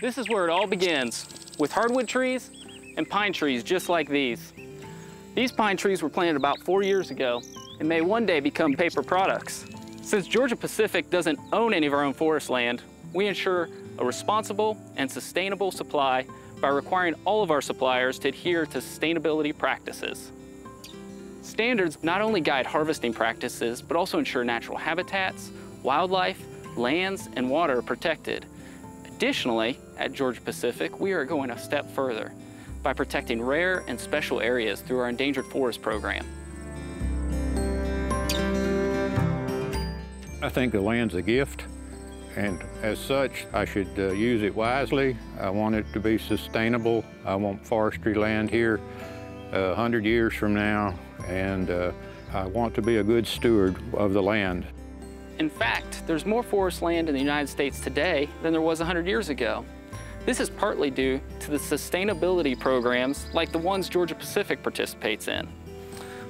This is where it all begins, with hardwood trees and pine trees just like these. These pine trees were planted about 4 years ago and may one day become paper products. Since Georgia Pacific doesn't own any of our own forest land, we ensure a responsible and sustainable supply by requiring all of our suppliers to adhere to sustainability practices. Standards not only guide harvesting practices, but also ensure natural habitats, wildlife, lands, and water are protected. Additionally, at Georgia Pacific, we are going a step further by protecting rare and special areas through our Endangered Forest Program. I think the land's a gift, and as such, I should use it wisely. I want it to be sustainable. I want forestry land here 100 years from now, and I want to be a good steward of the land. In fact, there's more forest land in the United States today than there was 100 years ago. This is partly due to the sustainability programs like the ones Georgia Pacific participates in.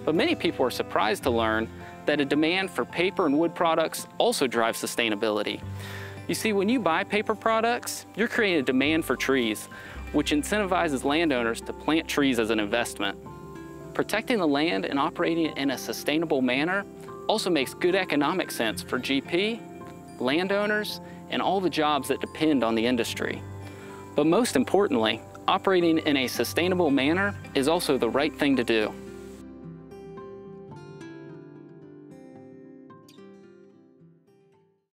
But many people are surprised to learn that a demand for paper and wood products also drives sustainability. You see, when you buy paper products, you're creating a demand for trees, which incentivizes landowners to plant trees as an investment. Protecting the land and operating it in a sustainable manner also makes good economic sense for GP, landowners, and all the jobs that depend on the industry. But most importantly, operating in a sustainable manner is also the right thing to do.